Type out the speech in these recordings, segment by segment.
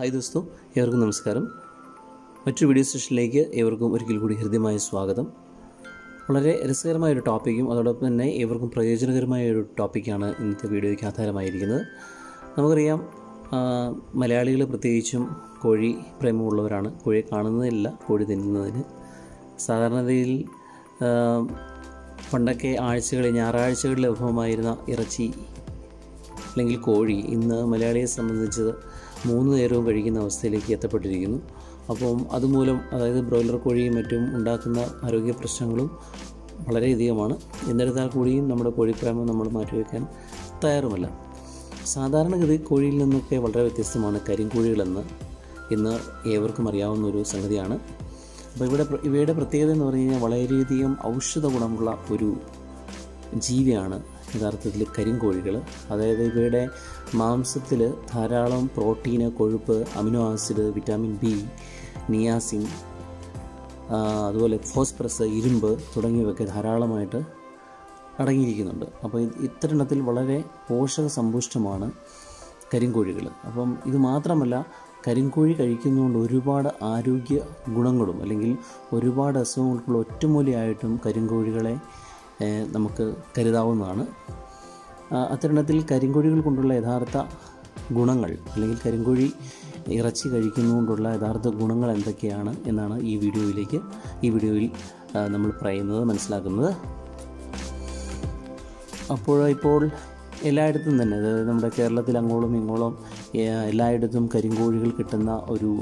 Hi ദോസ്തോ, ഏവർക്കും നമസ്കാരം. മറ്റൊരു വീഡിയോ സെഷനിലേക്ക് ഏവർക്കും ഒരിക്കൽ കൂടി ഹൃദ്യമായ സ്വാഗതം. വളരെ രസകരമായൊരു ടോപ്പിക്കും അതോടൊപ്പം തന്നെ ഏവർക്കും പ്രയോജനകരമായ ഒരു ടോപ്പിക്കാണ് ഇന്നത്തെ വീഡിയോയ്ക്ക് ആധാരമായിരിക്കുന്നത്. നമുക്കറിയാം, മലയാളികൾ പ്രത്യേകിച്ചും കോഴി പ്രേമമുള്ളവരാണ്. കോഴിയെ കാണുന്നതില്ല, കോഴി തിന്നുന്നതിന്. സാധാരണതയിൽ പണ്ടൊക്കെ ആഴ്ചകളിൽ ഞായറാഴ്ചകളിൽ ലഭ്യമായിരുന്ന ഇറച്ചി അല്ലെങ്കിൽ കോഴി ഇന്ന് മലയാളിയെ സംബന്ധിച്ചത് 3 നേരവും കഴിക്കുന്ന അവസ്ഥയിലേക്ക് എത്തപ്പെട്ടിരിക്കുന്നു. അപ്പം അതുമൂലം, അതായത് ബ്രോയിലർ കോഴിയും മറ്റും ഉണ്ടാക്കുന്ന ആരോഗ്യ പ്രശ്നങ്ങളും വളരെയധികമാണ്. എന്നിരുന്നാൽ കൂടിയും നമ്മുടെ കോഴിപ്രേമം നമ്മൾ മാറ്റിവെക്കാൻ തയ്യാറുമല്ല. സാധാരണഗതി കോഴിയിൽ നിന്നൊക്കെ വളരെ വ്യത്യസ്തമാണ് കരിങ്കോഴികളെന്ന് ഇന്ന് ഏവർക്കും അറിയാവുന്ന ഒരു സംഗതിയാണ്. അപ്പോൾ ഇവയുടെ പ്രത്യേകത എന്ന് പറഞ്ഞു കഴിഞ്ഞാൽ വളരെയധികം ഔഷധ ഗുണമുള്ള ഒരു ജീവിയാണ് യഥാർത്ഥത്തിൽ കരിങ്കോഴികൾ. അതായത് ഇവയുടെ മാംസത്തിൽ ധാരാളം പ്രോട്ടീന്, കൊഴുപ്പ്, amino acid, vitamin B, niacin, അതുപോലെ ഫോസ്ഫറസ്, ഇരുമ്പ് തുടങ്ങിയവയൊക്കെ ധാരാളമായിട്ട് അടങ്ങിയിരിക്കുന്നുണ്ട്. അപ്പോൾ ഇത്തരണത്തിൽ വളരെ പോഷക സമ്പുഷ്ടമാണ് കരിങ്കോഴികൾ. അപ്പം ഇത് മാത്രമല്ല, കരിങ്കോഴി കഴിക്കുന്നതുകൊണ്ട് ഒരുപാട് ആരോഗ്യ ഗുണങ്ങളും അല്ലെങ്കിൽ ഒരുപാട് അസുഖങ്ങൾക്കുള്ള ഒറ്റമൂലിയായിട്ടും കരിങ്കോഴികളെ നമുക്ക് കരുതാവുന്നതാണ്. അത്തരണത്തിൽ കരിങ്കോഴികൾ കൊണ്ടുള്ള യഥാർത്ഥ ഗുണങ്ങൾ അല്ലെങ്കിൽ കരിങ്കോഴി ഇറച്ചി കഴിക്കുന്നതുകൊണ്ടുള്ള യഥാർത്ഥ ഗുണങ്ങൾ എന്തൊക്കെയാണ് എന്നാണ് ഈ വീഡിയോയിൽ നമ്മൾ മനസ്സിലാക്കുന്നത്. ഇപ്പോൾ എല്ലായിടത്തും തന്നെ, അതായത് നമ്മുടെ കേരളത്തിൽ അങ്ങോളം ഇങ്ങോളം എല്ലായിടത്തും കരിങ്കോഴികൾ കിട്ടുന്ന ഒരു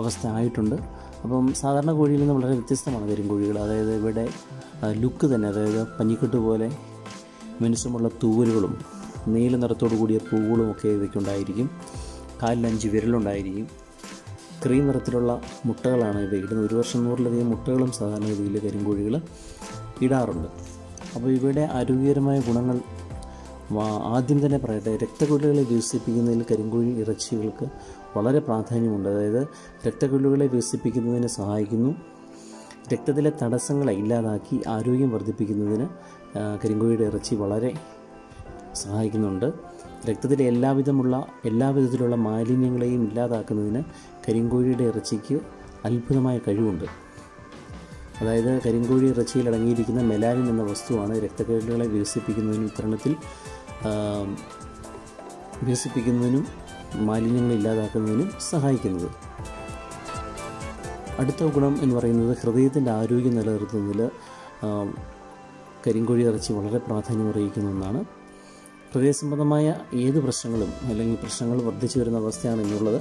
അവസ്ഥ ആയിട്ടുണ്ട്. അപ്പം സാധാരണ കോഴിയിൽ നിന്ന് വളരെ വ്യത്യസ്തമാണ് കരിങ്കോഴികൾ. അതായത് ഇവിടെ ലുക്ക് തന്നെ, അതായത് പഞ്ഞിക്കെട്ട് പോലെ മിനുസമുള്ള തൂവലുകളും നീല നിറത്തോടു കൂടിയ പൂവുകളും ഒക്കെ ഇവയ്ക്കുണ്ടായിരിക്കും. 4-5 വിരലുണ്ടായിരിക്കും. ക്രീം നിറത്തിലുള്ള മുട്ടകളാണ് ഇവ ഇടുന്നത്. 1 വർഷം 100-ലധികം മുട്ടകളും സാധാരണ രീതിയിൽ കരിങ്കോഴികൾ ഇടാറുണ്ട്. അപ്പോൾ ഇവയുടെ ആരോഗ്യകരമായ ഗുണങ്ങൾ ആദ്യം തന്നെ പറയട്ടെ, രക്തക്കുഴലുകളെ വികസിപ്പിക്കുന്നതിൽ കരിങ്കോഴി ഇറച്ചികൾക്ക് വളരെ പ്രാധാന്യമുണ്ട്. അതായത് രക്തക്കുഴലുകളെ വികസിപ്പിക്കുന്നതിന് സഹായിക്കുന്നു. രക്തത്തിലെ തടസ്സങ്ങളെ ഇല്ലാതാക്കി ആരോഗ്യം വർദ്ധിപ്പിക്കുന്നതിന് കരിങ്കോഴിയുടെ ഇറച്ചി വളരെ സഹായിക്കുന്നുണ്ട്. രക്തത്തിലെ എല്ലാവിധത്തിലുള്ള മാലിന്യങ്ങളെയും ഇല്ലാതാക്കുന്നതിന് കരിങ്കോഴിയുടെ ഇറച്ചിക്ക് അത്ഭുതമായ കഴിവുണ്ട്. അതായത് കരിങ്കോഴി ഇറച്ചിയിൽ അടങ്ങിയിരിക്കുന്ന മെലാനിൻ എന്ന വസ്തുവാണ് രക്തക്കുഴലുകളെ വികസിപ്പിക്കുന്നതിനും മാലിന്യങ്ങൾ ഇല്ലാതാക്കുന്നതിനും സഹായിക്കുന്നത്. അടുത്ത ഗുണം എന്ന് പറയുന്നത് ഹൃദയത്തിൻ്റെ ആരോഗ്യം നിലനിർത്തുന്നതിൽ കരിങ്കോഴി ഇറച്ചി വളരെ പ്രാധാന്യം അറിയിക്കുന്ന ഒന്നാണ്. ഹൃദയ സംബന്ധമായ ഏത് പ്രശ്നങ്ങളും അല്ലെങ്കിൽ പ്രശ്നങ്ങൾ വർദ്ധിച്ചു വരുന്ന അവസ്ഥയാണ് എന്നുള്ളത്.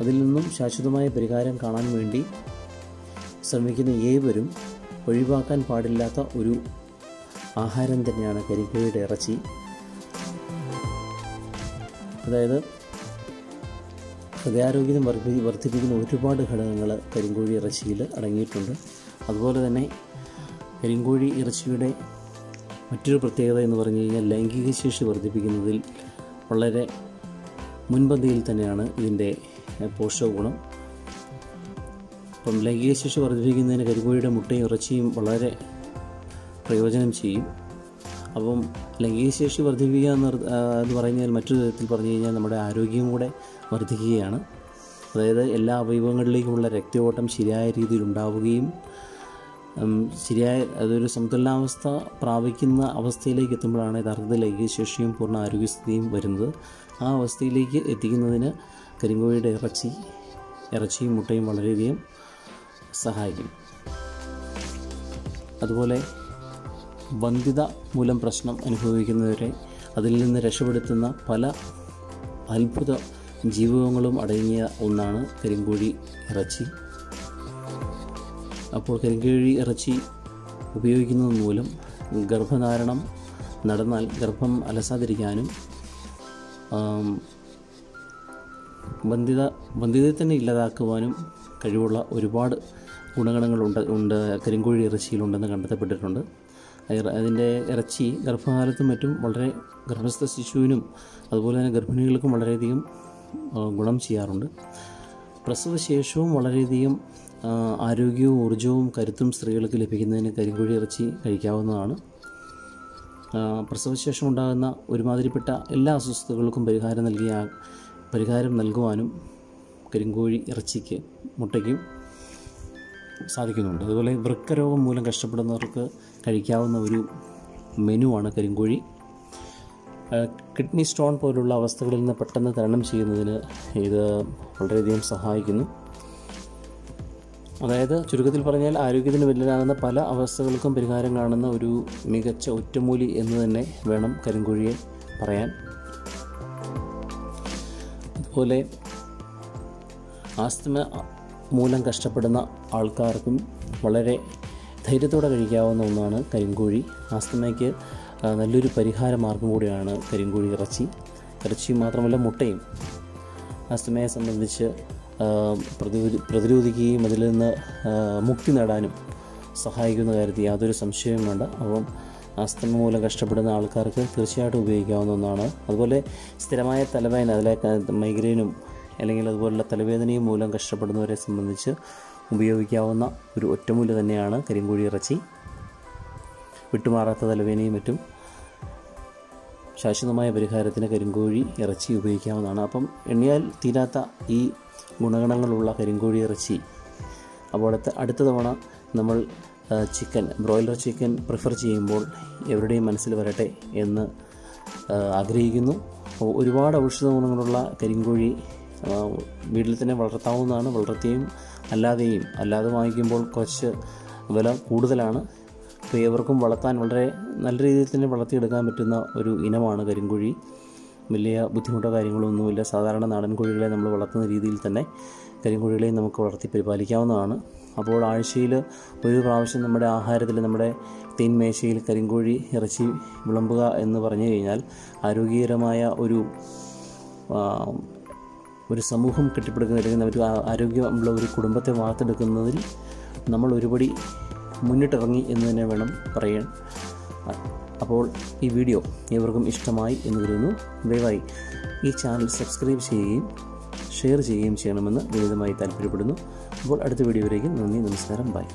അതിൽ നിന്നും ശാശ്വതമായ പരിഹാരം കാണാൻ വേണ്ടി ശ്രമിക്കുന്ന ഏവരും ഒഴിവാക്കാൻ പാടില്ലാത്ത ഒരു ആഹാരം തന്നെയാണ് കരിങ്കോഴിയുടെ ഇറച്ചി. അതായത് ഹൃദയാരോഗ്യം വർദ്ധിപ്പിക്കുന്ന ഒരുപാട് ഘടകങ്ങൾ കരിങ്കോഴി ഇറച്ചിയിൽ അടങ്ങിയിട്ടുണ്ട്. അതുപോലെ തന്നെ കരിങ്കോഴി ഇറച്ചിയുടെ മറ്റൊരു പ്രത്യേകത എന്ന് പറഞ്ഞു കഴിഞ്ഞാൽ ലൈംഗിക ശേഷി വർദ്ധിപ്പിക്കുന്നതിൽ വളരെ മുൻപന്തിയിൽ തന്നെയാണ് ഇതിൻ്റെ പോഷക ഗുണം. അപ്പം ലൈംഗിക ശേഷി വർദ്ധിപ്പിക്കുന്നതിന് കരിങ്കോഴിയുടെ മുട്ടയും ഇറച്ചിയും വളരെ പ്രയോജനം ചെയ്യും. അപ്പം ലൈംഗിക ശേഷി വർദ്ധിപ്പിക്കുക എന്ന് പറഞ്ഞാൽ മറ്റൊരു വിധത്തിൽ പറഞ്ഞു കഴിഞ്ഞാൽ നമ്മുടെ ആരോഗ്യം കൂടെ വർദ്ധിക്കുകയാണ്. അതായത് എല്ലാ അവയവങ്ങളിലേക്കുമുള്ള രക്തയോട്ടം ശരിയായ രീതിയിൽ ഉണ്ടാവുകയും അതൊരു സമതുലനാവസ്ഥ പ്രാപിക്കുന്ന അവസ്ഥയിലേക്ക് എത്തുമ്പോഴാണ് യഥാർത്ഥത്തിൽ ലൈംഗിക ശേഷിയും പൂർണ്ണ ആരോഗ്യസ്ഥിതിയും വരുന്നത്. ആ അവസ്ഥയിലേക്ക് എത്തിക്കുന്നതിന് കരിങ്കോഴിയുടെ ഇറച്ചിയും മുട്ടയും വളരെയധികം സഹായിക്കും. അതുപോലെ വന്ധ്യത മൂലം പ്രശ്നം അനുഭവിക്കുന്നവരെ അതിൽ നിന്ന് രക്ഷപ്പെടുത്തുന്ന പല അത്ഭുത ജീവകങ്ങളും അടങ്ങിയ ഒന്നാണ് കരിങ്കോഴി ഇറച്ചി. അപ്പോൾ കരിങ്കോഴി ഇറച്ചി ഉപയോഗിക്കുന്നത് മൂലം ഗർഭധാരണം നടന്നാൽ ഗർഭം അലസാതിരിക്കാനും വന്ധ്യതയെ തന്നെ ഇല്ലാതാക്കുവാനും കഴിവുള്ള ഒരുപാട് ഗുണഗണങ്ങളുണ്ട് കരിങ്കോഴി ഇറച്ചിയിലുണ്ടെന്ന് കണ്ടെത്തപ്പെട്ടിട്ടുണ്ട്. അതിൻ്റെ ഇറച്ചി ഗർഭകാലത്തും മറ്റും വളരെ ഗർഭസ്ഥ ശിശുവിനും അതുപോലെ തന്നെ ഗർഭിണികൾക്കും വളരെയധികം ഗുണം ചെയ്യാറുണ്ട്. പ്രസവശേഷവും വളരെയധികം ആരോഗ്യവും ഊർജ്ജവും കരുത്തും സ്ത്രീകൾക്ക് ലഭിക്കുന്നതിന് കരിങ്കോഴി ഇറച്ചി കഴിക്കാവുന്നതാണ്. പ്രസവശേഷം ഉണ്ടാകുന്ന ഒരുമാതിരിപ്പെട്ട എല്ലാ അസ്വസ്ഥതകൾക്കും പരിഹാരം നൽകിയ പരിഹാരം നൽകുവാനും കരിങ്കോഴി ഇറച്ചിക്ക് മുട്ടയ്ക്കും സാധിക്കുന്നുണ്ട്. അതുപോലെ വൃക്കരോഗം മൂലം കഷ്ടപ്പെടുന്നവർക്ക് കഴിക്കാവുന്ന ഒരു മെനുവാണ് കരിങ്കോഴി. കിഡ്നി സ്റ്റോൺ പോലുള്ള അവസ്ഥകളിൽ നിന്ന് പെട്ടെന്ന് തരണം ചെയ്യുന്നതിന് ഇത് വളരെയധികം സഹായിക്കുന്നു. അതായത് ചുരുക്കത്തിൽ പറഞ്ഞാൽ ആരോഗ്യത്തിന് വില്ലനാകുന്ന പല അവസ്ഥകൾക്കും പരിഹാരം കാണുന്ന ഒരു മികച്ച ഒറ്റമൂലി എന്ന് തന്നെ വേണം കരിങ്കോഴിയെ പറയാൻ. അതുപോലെ ആസ്തമ മൂലം കഷ്ടപ്പെടുന്ന ആൾക്കാർക്കും വളരെ ധൈര്യത്തോടെ കഴിക്കാവുന്ന ഒന്നാണ് കരിങ്കോഴി. ആസ്തമയ്ക്ക് നല്ലൊരു പരിഹാര മാർഗം കൂടിയാണ് കരിങ്കോഴി ഇറച്ചി. ഇറച്ചി മാത്രമല്ല മുട്ടയും ആസ്തമയെ സംബന്ധിച്ച് പ്രതിരോധിക്കുകയും അതിൽ നിന്ന് മുക്തി നേടാനും സഹായിക്കുന്ന കാര്യത്തിൽ യാതൊരു സംശയവും വേണ്ട. അപ്പം ആസ്തമ മൂലം കഷ്ടപ്പെടുന്ന ആൾക്കാർക്ക് തീർച്ചയായിട്ടും ഉപയോഗിക്കാവുന്ന ഒന്നാണ്. അതുപോലെ സ്ഥിരമായ തലവേദന, അതിലെ മൈഗ്രെയിനും അല്ലെങ്കിൽ അതുപോലുള്ള തലവേദനയും മൂലം കഷ്ടപ്പെടുന്നവരെ സംബന്ധിച്ച് ഉപയോഗിക്കാവുന്ന ഒരു ഒറ്റമൂലി തന്നെയാണ് കരിങ്കോഴി ഇറച്ചി. വിട്ടുമാറാത്ത തലവേദനയും മറ്റും ശാശ്വതമായ പരിഹാരത്തിന് കരിങ്കോഴി ഇറച്ചി ഉപയോഗിക്കാവുന്നതാണ്. അപ്പം എണ്ണിയാൽ തീരാത്ത ഈ ഗുണഗണങ്ങളുള്ള കരിങ്കോഴി ഇറച്ചി അപ്പോൾ അടുത്ത തവണ നമ്മൾ ചിക്കൻ, ബ്രോയിലർ ചിക്കൻ പ്രിഫർ ചെയ്യുമ്പോൾ എവരുടെയും മനസ്സിൽ വരട്ടെ എന്ന് ആഗ്രഹിക്കുന്നു. ഒരുപാട് ഔഷധ ഗുണങ്ങളുള്ള കരിങ്കോഴി വീട്ടിൽ തന്നെ വളർത്താവുന്നതാണ്. വളർത്തിയും അല്ലാതെ വാങ്ങിക്കുമ്പോൾ കുറച്ച് വില കൂടുതലാണ്. അപ്പോൾ ഏവർക്കും വളർത്താൻ വളരെ നല്ല രീതിയിൽ തന്നെ വളർത്തിയെടുക്കാൻ പറ്റുന്ന ഒരു ഇനമാണ് കരിങ്കോഴി. വലിയ ബുദ്ധിമുട്ടോ കാര്യങ്ങളൊന്നുമില്ല. സാധാരണ നാടൻ കോഴികളെ നമ്മൾ വളർത്തുന്ന രീതിയിൽ തന്നെ കരിങ്കോഴികളെയും നമുക്ക് വളർത്തി പരിപാലിക്കാവുന്നതാണ്. അപ്പോൾ ആഴ്ചയിൽ ഒരു പ്രാവശ്യം നമ്മുടെ ആഹാരത്തിൽ, നമ്മുടെ തേൻമേശയിൽ കരിങ്കോഴി ഇറച്ചി വിളമ്പുക എന്ന് പറഞ്ഞു കഴിഞ്ഞാൽ ആരോഗ്യകരമായ ഒരു സമൂഹം കെട്ടിപ്പടുക്കുന്ന ഒരു ആരോഗ്യമുള്ള ഒരു കുടുംബത്തെ വാർത്തെടുക്കുന്നതിൽ നമ്മൾ ഒരുപടി മുന്നിട്ടിറങ്ങി എന്ന് തന്നെ വേണം പറയാൻ. അപ്പോൾ ഈ വീഡിയോ ഏവർക്കും ഇഷ്ടമായി എന്ന് കരുതുന്നു. ദയവായി ഈ ചാനൽ സബ്സ്ക്രൈബ് ചെയ്യുകയും ഷെയർ ചെയ്യുകയും ചെയ്യണമെന്ന് വിനീതമായി താല്പര്യപ്പെടുന്നു. അപ്പോൾ അടുത്ത വീഡിയോയിലേക്ക് നന്ദി, നമസ്കാരം, ബൈ.